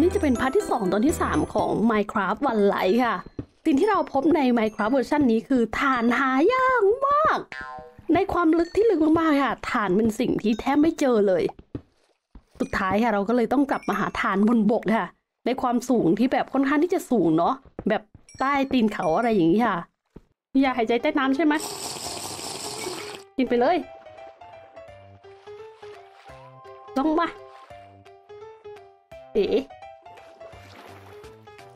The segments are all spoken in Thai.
นี่จะเป็นพาร์ทที่2ตอนที่3ของ Minecraft วันไหลค่ะสิ่งที่เราพบใน Minecraft เวอร์ชันนี้คือฐานหายากมากในความลึกที่ลึกมากๆค่ะฐานเป็นสิ่งที่แทบไม่เจอเลยสุดท้ายค่ะเราก็เลยต้องกลับมาหาฐานบนบกค่ะในความสูงที่แบบค่อนข้างที่จะสูงเนาะแบบใต้ตีนเขาอะไรอย่างนี้ค่ะอยากหายใจใต้น้ำใช่ไหมกินไปเลยลงมาเอ๋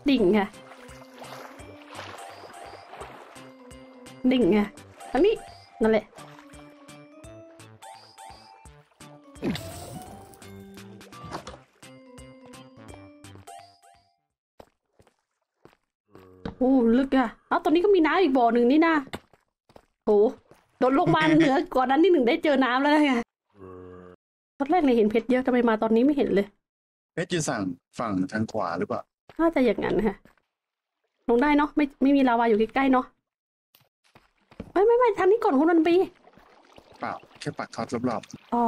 ดิ่งค่ะดิ่งค่ะอันนี้นั่นแหละโอ้ลึกอะตอนนี้ก็มีน้ำอีกบ่อหนึ่งนี่นะโอ้โดดลงมาเหนือก่อนนั้นนี่หนึ่งได้เจอน้ำแล้วไงตอนแรกเนี่ยเห็นเพชรเยอะทำไมมาตอนนี้ไม่เห็นเลยเพชรยืนสั่งฝั่งทางขวาหรือเปล่าน่าจะอย่างนั้นค่ะลงได้เนาะไม่มีลาวาอยู่ใกล้ๆเนาะไม่ทางนี้ก่อนคุณวันปีเปล่าแค่ปักทอดรอบๆอ๋อ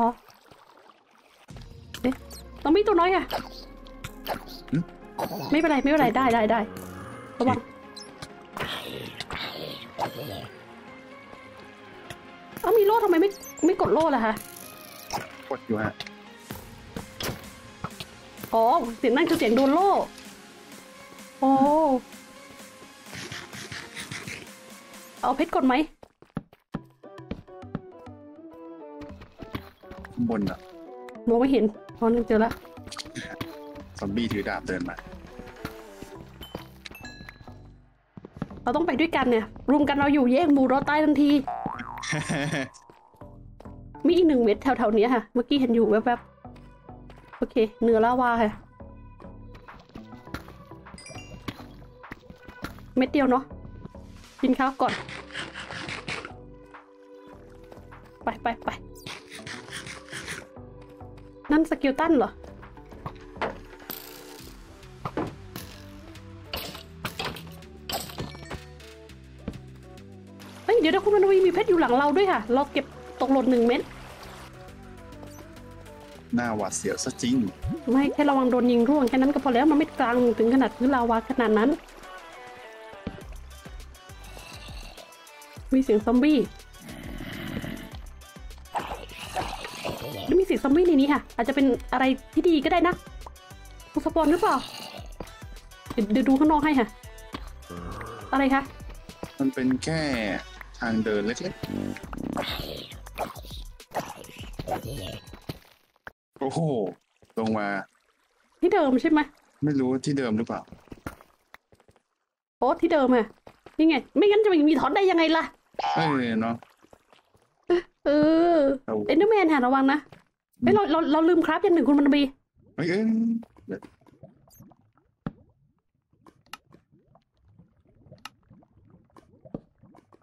เอ๊ะต้องมีตัวน้อยค่ะไม่เป็นไรได้ระวังเอามีโล่ทำไมไม่กดโล่ล่ะคะกดอยู่ฮะอ๋อเสียงนั่นคือเสียงโดนโล่โอ้เอาเพชรกดไหมบนอะมองไม่เห็นพอนึงเจอแล้วซอมบี้ถือดาบเดินมาเราต้องไปด้วยกันเนี่ยรวมกันเราอยู่แยกหมู่รอดตายทันที มีอีก1 เม็ดแถวๆนี้ค่ะเมื่อกี้เห็นอยู่แวบๆโอเคเนื้อลาวาค่ะเม็ดเดียวเนาะกินข้าวก่อนไปนั่นสกิลตันเหรอเดี๋ยวคุณมนวีมีเพชรอยู่หลังเราด้วยค่ะเราเก็บตกหล่น1 เม็ดหน้าหวาดเสียวซะจริงไม่แค่ระวังโดนยิงร่วงแค่นั้นก็พอแล้วมันไม่กลางถึงขนาดพื้นลาวาขนาดนั้นมีเสียงซอมบี้แล้วมีเสียงซอมบี้ในนี้ค่ะอาจจะเป็นอะไรที่ดีก็ได้นะสปอนหรือเปล่าเดี๋ยวดูข้างนอกให้ค่ะอะไรคะมันเป็นแค่ทางเดินเล็กๆโอ้โหลงมาที่เดิมใช่ไหมไม่รู้ที่เดิมหรือเปล่าโอ้ที่เดิมอะนี่ไงไม่งั้นจะมีถอนได้ยังไงล่ะเออเนาะเอ็นเดอร์แมนค่ะระวังนะเฮ้ยเราลืมครับอย่างหนึ่งคุณมันบี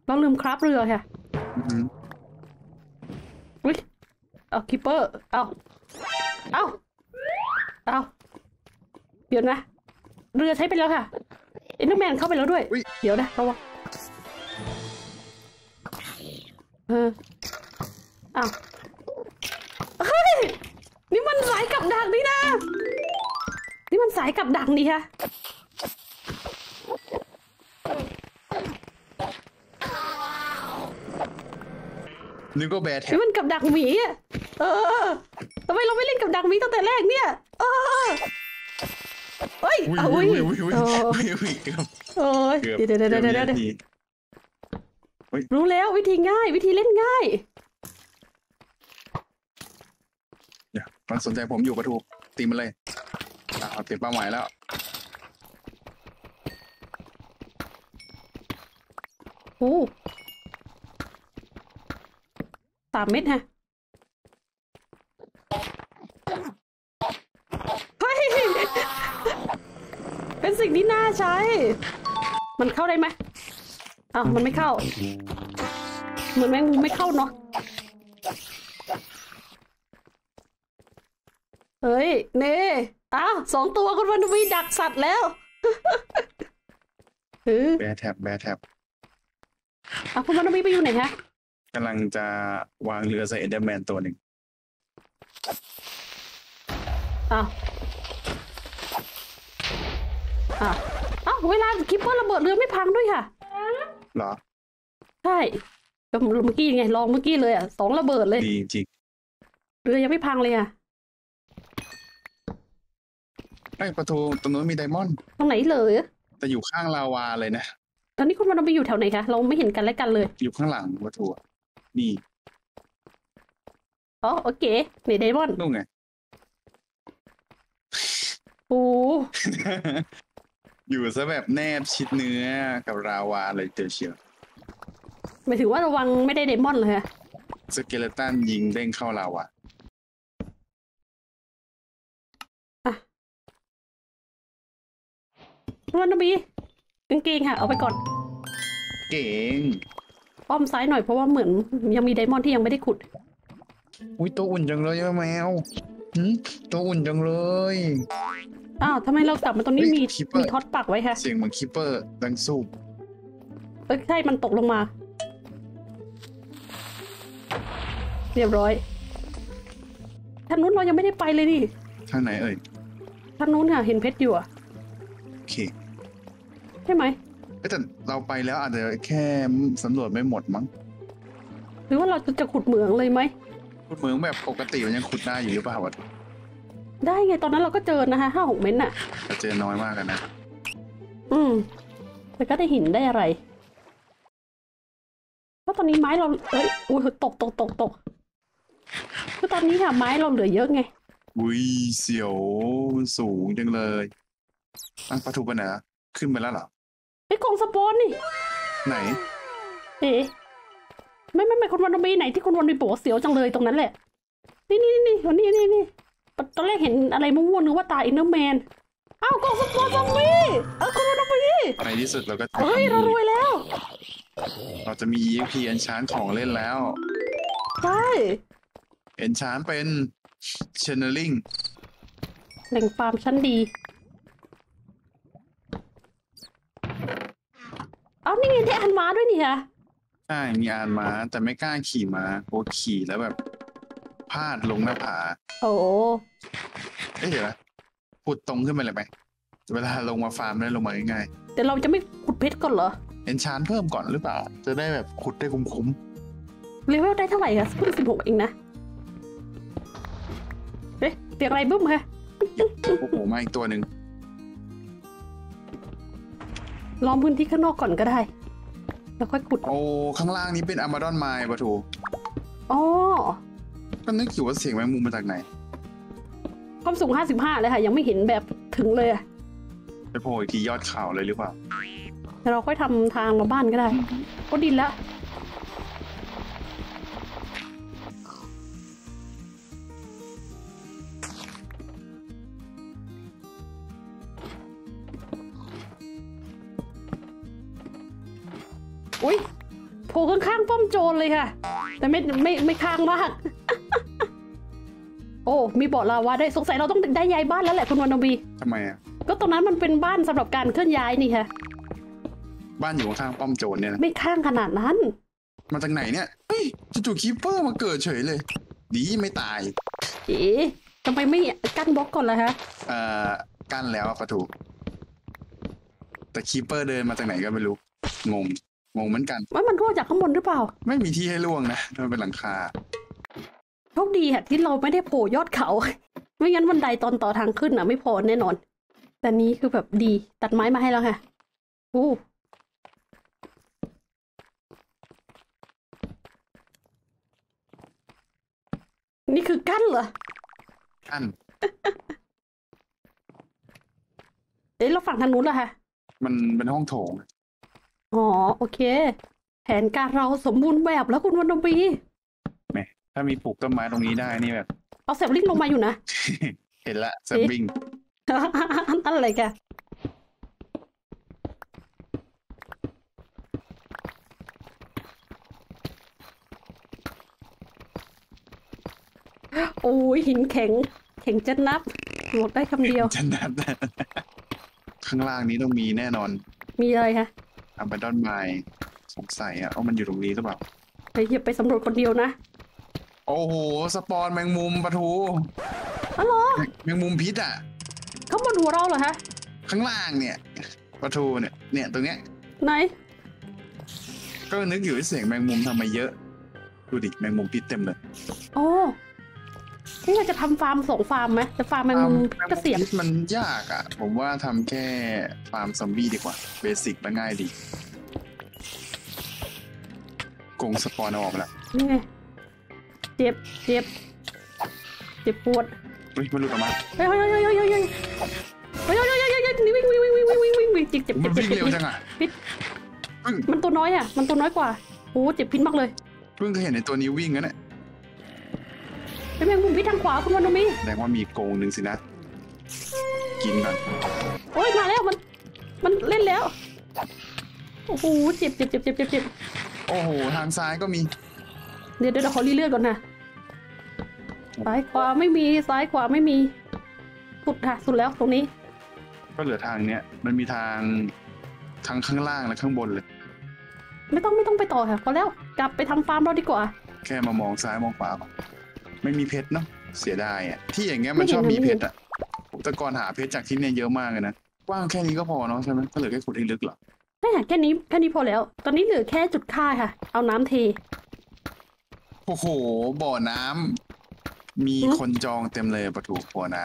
เราลืมคราฟเรือค่ะอุ้ยเอาคิปเปอร์เอาเดี๋ยวนะเรือใช้ไปแล้วค่ะเอ็นเดอร์แมนเข้าไปแล้วด้วยเดี๋ยวนะระวังเฮ้ยนี่มันสายกับดักนี่นะนี่มันสายกับดักนี่ค่ะนึกว่าแบทนี่มันกับดักหมีอ่ะทำไมเราไม่เล่นกับดักหมีตั้งแต่แรกเนี่ยเฮ้ยเดี๋ยวรู้แล้ววิธีง่ายวิธีเล่นง่ายเดี๋ยวมันสนใจผมอยู่ประตูตีมันเลยเอาเต็มเป้าหมายแล้วโอ้3 เม็ดฮะเฮ้ยเป็นสิ่งที่น่าใช้มันเข้าได้ไหมอ้าวมันไม่เข้าเหมือนแมงมุมไม่เข้าเนาะเฮ้ยเน่อ้าว2 ตัวคุณวันวีดักสัตว์แล้วแบแท็บอ้าวคุณวันวีไปอยู่ไหนฮะกำลังจะวางเรือใส่เอ็นเดอร์แมนตัวหนึ่ง อ่ะอ้าวเวลาคิปเปอร์ระเบิดเรือไม่พังด้วยค่ะเหรอใช่เมื่อกี้ไงลองเมื่อกี้เลยอ่ะสองระเบิดเลยดีจริงเรือยังไม่พังเลยอ่ะไอประตูตรงนู้นมีไดมอนด์ตรงไหนเลยแต่อยู่ข้างลาวาเลยนะตอนนี้คุณมันไปอยู่แถวไหนคะเราไม่เห็นกันและกันเลยอยู่ข้างหลังประตูนี่อ๋อโอเคในไดมอนด์นู่นไงโอ้ อยู่ซะแบบแนบชิดเนื้อกับราวาเลยเจอเชียวหมายถึงว่าระวังไม่ได้ไดมอนด์เลยฮะสเกเลตันยิงเด้งเข้าลาวาวันบีกางเกงค่ะเอาไปก่อนเก่งอ้อมซ้ายหน่อยเพราะว่าเหมือนยังมีไดมอนด์ที่ยังไม่ได้ขุดอุ้ยตัวอุ่นจังเลยแมวตัวอุ่นจังเลยอ้าวทำไมเรากลับมาตอนนี้มีท็อตปักไว้ค่ะเสียงเหมือนคิปเปอร์ดังสูบเอ้ยใช่มันตกลงมาเรียบร้อยทางนู้นเรายังไม่ได้ไปเลยนี่ทางไหนเอ่ยทางนู้นค่ะเห็นเพชรอยู่โอเคใช่ไหมแต่เราไปแล้วอาจจะแค่สำรวจไม่หมดมั้งหรือว่าเราจะขุดเหมืองเลยไหมขุดเหมืองแบบปกติมันยังขุดได้อยู่หรือเปล่าวะได้ไงตอนนั้นเราก็เจอนะคะ5-6 เม็ดน่ะเราเจอน้อยมากกันนะแต่ก็ได้หินได้อะไรเพราะตอนนี้ไม้เราเอ้ยอุ้ยตกเพราะตอนนี้ค่ะไม้เราเหลือเยอะไงอุ้ยเสียวมันสูงจังเลยประตูไปไหนขึ้นไปแล้วเหรอไอ้กองสปอนนี่ไหนเอ๊ะไม่คนวันบีไหนที่คนวันบีโบเสียวจังเลยตรงนั้นแหละนี่ตอนแรกเห็นอะไรม่วงนึกว่าตาอินเนอร์แมนอ้าวกองสปอนซอมบี้คนวันบีในที่สุดเราก็เฮ้ยเรารวยแล้วเราจะมี EXP เอ็นชานของเล่นแล้วใช่เอ็นชานเป็นเชนเนลลิงแหล่งฟาร์มชั้นดีอ๋อนี่ไงได้อันม้าด้วยนี่ค่ะใช่มีอันม้าแต่ไม่กล้าขี่ม้าโอ้ขี่แล้วแบบพลาดลงหน้าผาโอ้เอ๊ะเดี๋ยวนะขุดตรงขึ้นไปเลยไหมเวลาลงมาฟาร์มได้ลงมาง่ายๆแต่เราจะไม่ขุดเพชรก่อนเหรอเอ็นชานเพิ่มก่อนหรือเปล่าจะได้แบบขุดได้คุ้มๆเลเวลได้เท่าไหร่คะเพิ่ง16เองนะเอ๊ะเสียงอะไรบึ้มคะโอ้โหมาอีกตัวหนึ่งล้อมพื้นที่ข้างนอกก่อนก็ได้แล้วค่อยขุดโอ้ข้างล่างนี้เป็นอาร์มาดอนไมล์ปะทูอ๋อก็นึกอยู่ว่าเสียงแมงมุมมาจากไหนความสูง55เลยค่ะยังไม่เห็นแบบถึงเลยไปโผล่อีกทียอดเขาเลยหรือเปล่าเราค่อยทำทางมาบ้านก็ได้ก็ดินละอุ้ยโผล่ข้างๆป้อมโจรเลยค่ะแต่ไม่ข้างมากโอ้มีบ่อลาวาได้สงสัยเราต้องได้ย้ายบ้านแล้วแหละคุณวันบีทำไมอ่ะก็ตรงนั้นมันเป็นบ้านสำหรับการเคลื่อนย้ายนี่ค่ะบ้านอยู่ข้างป้อมโจรเนี่ยไม่ข้างขนาดนั้นมาจากไหนเนี่ยเฮ้ยจู่ๆคีเปอร์มาเกิดเฉยเลยดีไม่ตายเอ๋ทำไมไม่กั้นบล็อกก่อนล่ะคะกั้นแล้วประตูแต่คีเปอร์เดินมาจากไหนก็ไม่รู้งงเหมือนกันว่ามันร่วงจากข้างบนหรือเปล่าไม่มีที่ให้ร่วงนะมันเป็นหลังคาโชคดีค่ะที่เราไม่ได้โผล่ยอดเขาไม่งั้นบันไดตอนต่อทางขึ้นอ่ะไม่พอแน่นอนแต่นี้คือแบบดีตัดไม้มาให้แล้วค่ะอู้นี่คือกั้นเหรอกั้นเอ๊ะเราฝั่งทางนู้นเหรอคะมันเป็นห้องโถงอ๋อโอเคแผนการเราสมบูรณ์แบบแล้วคุณวันบีแม่ถ้ามีปลูกต้นไม้ตรงนี้ได้นี่แบบเอาแซบลิงลงมาอยู่นะ เห็นละแซบลิง อะไรกันโอ้ยหินแข็งแข็งจัดนับหมดได้คำเดียวจัดนับข้างล่างนี้ต้องมีแน่นอนมีอะไรคะอัมบาดอนไมล์สงสัยอ่ะมันอยู่ตรงนี้หรือเปล่าไปเหยียบไปสำรวจคนเดียวนะโอ้โหสปอนแมงมุมปะทูอ๋อแมงมุมพิษอ่ะข้างบนหัวเราเหรอฮะ ข้างล่างเนี่ยประตูเนี่ยตรงเนี้ยไหนก็นึกอยู่เสียงแมงมุมทำมาเยอะดูดิแมงมุมพิษเต็มเลยโอ้นี่เราจะทำฟาร์ม2ฟาร์มไหมจะฟาร์มแมงมุมพิษก็เสี่ยงมันยากอ่ะผมว่าทำแค่ฟาร์มซอมบี้ดีกว่าเบสิกมันง่ายดีกงสปอนออกแล้วนี่ไงเจ็บปวดมันหลุดออกมาเฮ้ยวิ่งเจ็บเร็วจังอ่ะพิษมันตัวน้อยอ่ะมันตัวน้อยกว่าโอ้เจ็บพิษมากเลยเพิ่งเคยเห็นในตัวนี้วิ่งกันเนี่ยเป็นแมงมุมพิษทางขวาคุณวันนมีแสดงว่ามีโกงหนึ่งสินะกินก่อนโอ้ยมาแล้วมันเล่นแล้วโอ้โหเจ็บโอ้โหทางซ้ายก็มีเดี๋ยวเราขอรีเลือดก่อนนะซ้ายขวาไม่มีสุดค่ะสุดแล้วตรงนี้ก็เหลือทางเนี้ยมันมีทางข้างล่างและข้างบนเลยไม่ต้องไปต่อค่ะพอแล้วกลับไปทำฟาร์มเราดีกว่าแค่มามองซ้ายมองขวาไม่มีเพชรเนาะเสียดายอ่ะที่อย่างเงี้ยมันชอบมีเพชรอ่ะอุตกรณ์หาเพชรจากที่เนี่ยเยอะมากเลยนะกว้างแค่นี้ก็พอเนาะใช่ไหมก็เหลือแค่ขุดให้ลึกหรอไม่ค่ะแค่นี้พอแล้วตอนนี้เหลือแค่จุดค่าค่ะเอาน้ำเทโอ้โหบ่อน้ำมีคนจองเต็มเลยประตูบ่อน้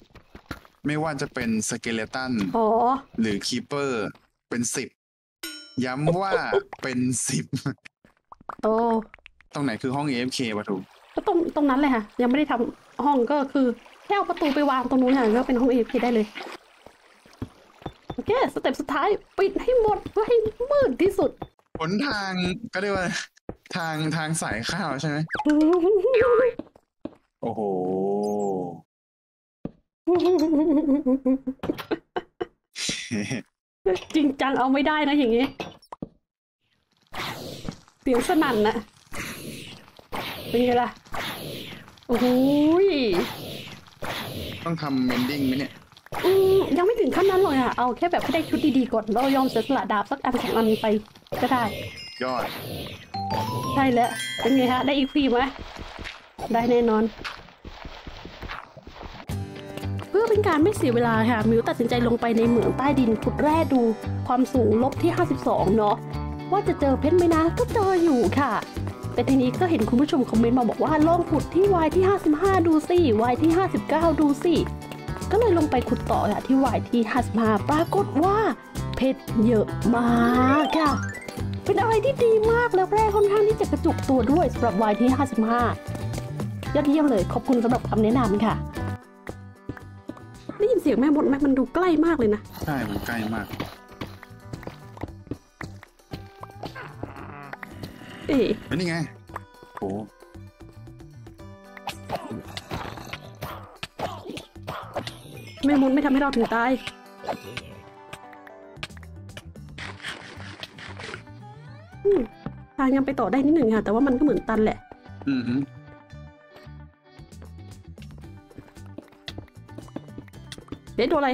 ำไม่ว่าจะเป็นสเกเลตันหรือคีเปอร์เป็น10ย้ำว่าเป็น10โตตรงไหนคือห้อง AFK ประตูก็ตรงนั้นเลยค่ะยังไม่ได้ทำห้องก็คือแค่เอาประตูไปวางตรงนู้นค่ะก็เป็นห้อง AFK ได้เลยโอเคสเต็ปสุดท้ายปิดให้หมดเพื่อให้มืดที่สุดหนทางก็เรียกว่าทางสายข้าวใช่ไหมโอ้โหจริงจังเอาไม่ได้นะอย่างนี้เสียงสนั่นนะเป็นไงล่ะโอ้ยต้องทำเมนดิ้งไหมเนี่ยยังไม่ถึงขั้นนั้นเลยอ่ะเอาแค่แบบให้ได้ชุดดีๆก่อนเรายอมเสียสละดาบสักอันสองอันไปก็ได้ยอดใช่แล้วเป็นไงฮะได้อีกฟีไหมได้แน่นอนเพื่อเป็นการไม่เสียเวลาค่ะมิวตัดสินใจลงไปในเหมืองใต้ดินขุดแร่ดูความสูงลบที่52เนาะว่าจะเจอเพชรไหมนะก็เจออยู่ค่ะแต่ทีนี้ก็เห็นคุณผู้ชมคอมเมนต์มาบอกว่าลองขุดที่วายที่55ดูสิวายที่59ดูสิก็เลยลงไปขุดต่อค่ะที่วายที่55ปรากฏว่าเพชรเยอะมากค่ะเป็นอะไรที่ดีมากแล้วแร่ค่อนข้างที่จะกระจุกตัวด้วยสำหรับวายที่55ยอดเยี่ยมเลยขอบคุณสำหรับคำแนะนำค่ะได้ยินเสียงแม่มดไหมมันดูใกล้มากเลยนะใช่มันใกล้มากเป็นยังไงโอ้แม่มดไม่ทำให้เราถึงตายทางยังไปต่อได้นิดหนึ่งค่ะแต่ว่ามันก็เหมือนตันแหละเดี๋ยวดูอะไร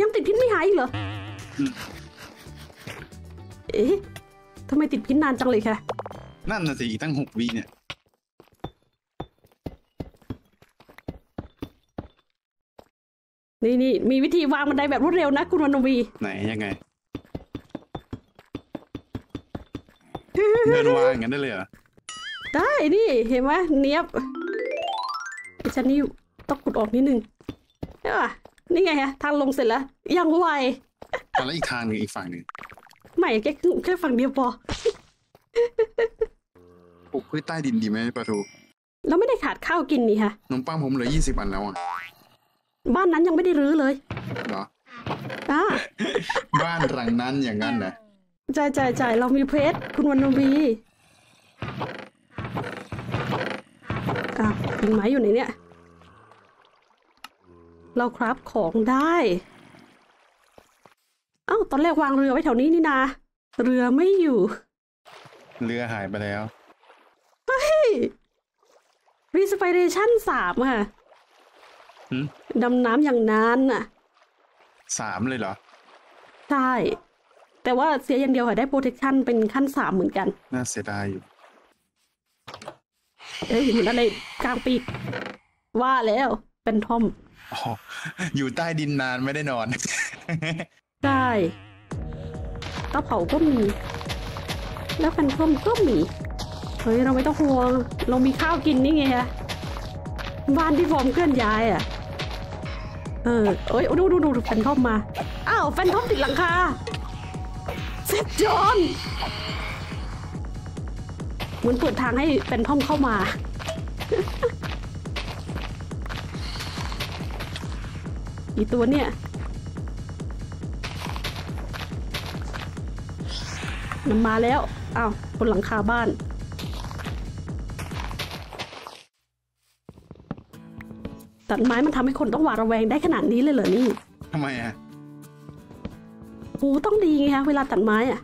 ยังติดพิษไม่หายอีกเหรอทำไมติดพิษนานจังเลยค่ะนั่นน่ะสิตั้ง6 วิเนี่ยนี่มีวิธีวางบันไดแบบรวดเร็วนะคุณวรรณวีไหนยังไงเดินวางอย่างนั้นได้เลยเหรอได้นี่เห็นไหมเนี้ยบฉันนี่ต้องขุดออกนิดนึงนี่ไงฮะทางลงเสร็จแล้วยังไวแล้วอีกทางหนึ่งอีกฝั่งหนึ่งไม่แค่ฝั่งเดียวพอปลูกพืชใต้ดินดีไหมปะทูแล้วไม่ได้ขาดข้าวกินนี่ค่ะนมปังผมเหลือ20อันแล้วอ่ะบ้านนั้นยังไม่ได้รื้อเลยเหรอบ้านหลังนั้นอย่างนั้นนะจ่ายเรามีเพชรคุณวรรณวีเป็นไม้อยู่ในเนี้ยเราคราฟของได้เอ้าตอนแรกวางเรือไว้แถวนี้นี่นาเรือไม่อยู่เรือหายไปแล้วเฮ้ย Respiration 3ค่ะดำน้ำอย่างนั้นน่ะ3เลยเหรอใช่แต่ว่าเสียอย่างเดียวค่ะได้ protection เป็นขั้น3เหมือนกันน่าเสียดายอยู่เอ้ยเหมือนอะไรกลางปีกว่าแล้ว เป็นท่อมอ๋ออยู่ใต้ดินนานไม่ได้นอนใช่เตาเผาก็มีแล้วแฟนทอมก็มีเฮ้ยเราไม่ต้องห่วงเรามีข้าวกินนี่ไงฮะบ้านที่ผมเคลื่อนย้ายอ่ะเออเอ้ยดูแฟนทอมมาอ้าวแฟนทอมติดหลังคาเซฟจอนเหมือนเปิดทางให้แฟนทอมเข้ามาอีตัวเนี่ยมันมาแล้วอ้าวบนหลังคาบ้านตัดไม้มันทำให้คนต้องหวาดระแวงได้ขนาดนี้เลยเหรอนี่ทำไมอ่ะหูต้องดีไงฮะเวลาตัดไม้อ่ะ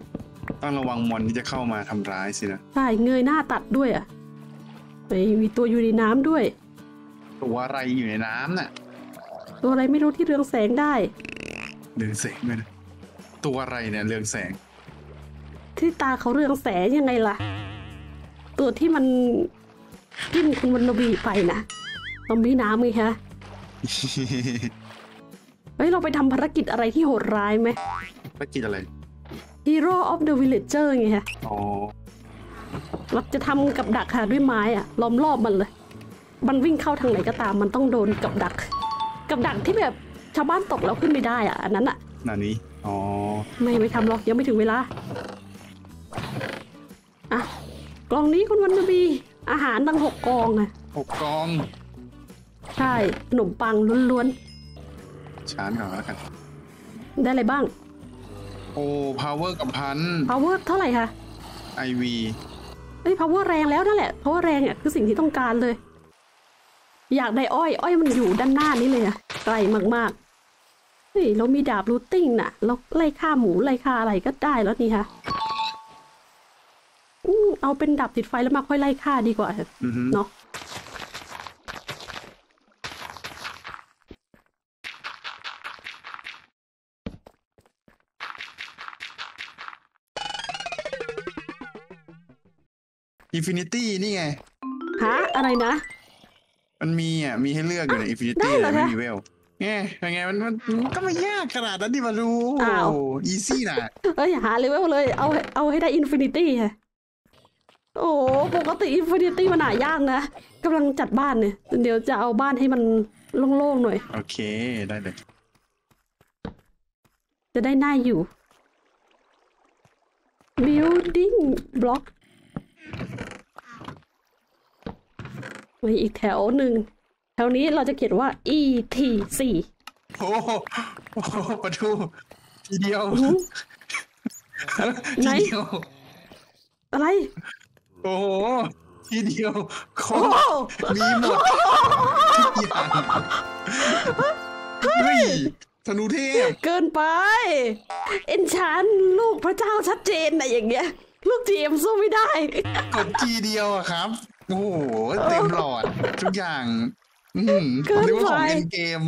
ต้องระวังมอนที่จะเข้ามาทำร้ายสินะใช่เงยหน้าตัดด้วยอ่ะไปมีตัวอยู่ในน้ำด้วยตัวอะไรอยู่ในน้ำน่ะตัวอะไรไม่รู้ที่เรืองแสงได้เรืองแสงเลยนะตัวอะไรเนี่ยเรืองแสงที่ตาเขาเรืองแสงยังไงล่ะตัวที่มันกินคุณวันวีไปนะตรงนี้น้ำไงฮะเฮ้ยเราไปทำภารกิจอะไรที่โหดร้ายไหมภารกิจอะไร Hero of the Villager ไงฮะอ๋อเราจะทำกับดักค่ะด้วยไม้อะล้อมรอบมันเลยมันวิ่งเข้าทางไหนก็ตามมันต้องโดนกับดักที่แบบชาวบ้านตกแล้วขึ้นไม่ได้อ่ะอันนั้นอ่ะนั่นนี่อ๋อไม่ทำหรอกยังไม่ถึงเวลาอ่ะกองนี้คุณวันบีอาหารตั้ง6 กองไง6 กองใช่ขนมปังล้วนๆชาร์จก่อนแล้วกันได้อะไรบ้างโอ้พาวเวอร์กับพันพาวเวอร์เท่าไหร่คะไอวีเอ้ยพาวเวอร์แรงแล้วนั่นแหละพาวเวอร์แรงอ่ะคือสิ่งที่ต้องการเลยอยากได้อ้อยมันอยู่ด้านหน้านี้เลยอะไกลมากๆเฮ้ยเรามีดาบรูทติ้งน่ะเราไล่ฆ่าหมูไล่ฆ่าอะไรก็ได้แล้วนี่ค่ะเอาเป็นดาบติดไฟแล้วมาค่อยไล่ฆ่าดีกว่าเนาะอินฟินิตี้นี่ไงฮะอะไรนะมันมีอ่ะมีให้เลือกอยู่ใน Infinity แต่ไม่มีเวลเนี่ยยังไงมันก็ไม่ยากขนาดนั้นที่มาดูอีซี่น่ะเอ้ยหาเลเวลเลยเอาให้ได้ Infinity ค่ะโอ้ปกติ Infinity มันหายากนะกำลังจัดบ้านเนี่ยเดี๋ยวจะเอาบ้านให้มันโล่งๆหน่อยโอเคได้เลยจะได้น่าอยู่ building blockมีอีกแถวหนึ่งแถวนี้เราจะเขียนว่า ETC โอ้โหประตูทีเดียวไหนอะไรโอ้โหทีเดียวของมีหมดทุกอย่างเฮ้ยธนูเทพเกินไปเอ็นชานลูกพระเจ้าชัดเจนนะอย่างเงี้ยลูกจีเอ็มสู้ไม่ได้กดทีเดียวอะครับโอ้โหเต็มหลอดทุกอย่างผมนึกว่าของเล่นเกม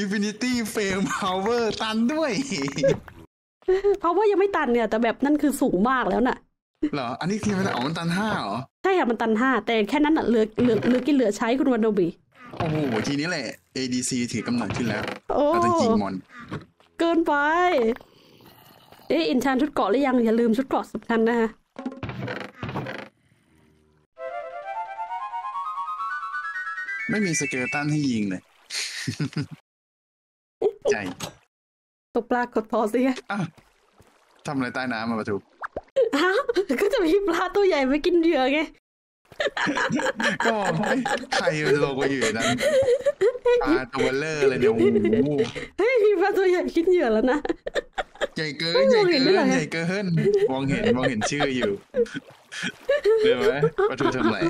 Infinity Flame Power ตันด้วย Power ยังไม่ตันเนี่ยแต่แบบนั่นคือสูงมากแล้วน่ะเหรออันนี้คือมันออกมันตัน5เหรอใช่ค่ะมันตัน5แต่แค่นั้นน่ะเหลือกินเหลือใช้คุณวันโดบีโอ้โหทีนี้แหละ ADC ถือกำเนิดขึ้นแล้วเราจะยิงมอนเกินไปเอ๊ะอินชานชุดเกาะหรือยังอย่าลืมชุดเกาะสำคัญนะฮะไม่มีสเกลตันให้ยิงเลยใจตกปลากดพอสิไงทำอะไรใต้น้ำมาประตูฮะก็จะมีปลาตัวใหญ่ไปกินเหยื่อไงก็ใครจะลงไปอยู่นั้นปลาตัวเลอร์อะไรเดี๋ยวเฮ้ยมีปลาตัวใหญ่กินเหยื่อแล้วนะใหญ่เกินใหญ่เกินมองเห็นชื่ออยู่เดี๋ยวไหมประตูทำไร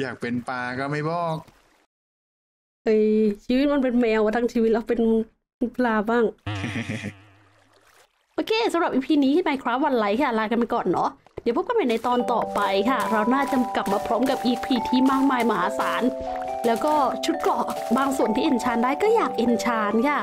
อยากเป็นปลาก็ไม่บอกเฮ้ยชีวิตมันเป็นแมวทั้งชีวิตเราเป็นปลาบ้างโอเคสำหรับ EP นี้ที่ Minecraft วันไหลค่ะลากันไปก่อนเนาะเดี๋ยวพบกันใหม่ในตอนต่อไปค่ะเราน่าจะกลับมาพร้อมกับ EP ที่มากมายมหาศาลแล้วก็ชุดเกราะบางส่วนที่เอนชานได้ก็อยากเอนชานค่ะ